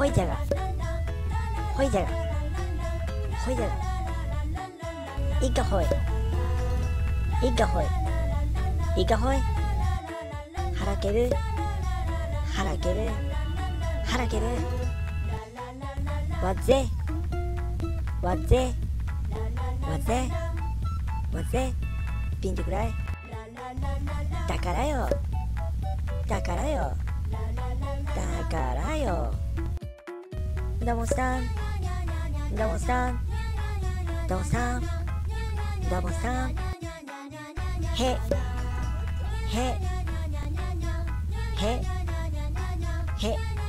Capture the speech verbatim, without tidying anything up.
ほいじゃがほいじゃがほいじゃがいかほいいかほいいかほいはらけるはらけるはらけるわぜわぜわぜわぜピンとくらいだからよだからよだからよどうもさんどうもさんどうもさんどうもさんへへへへへ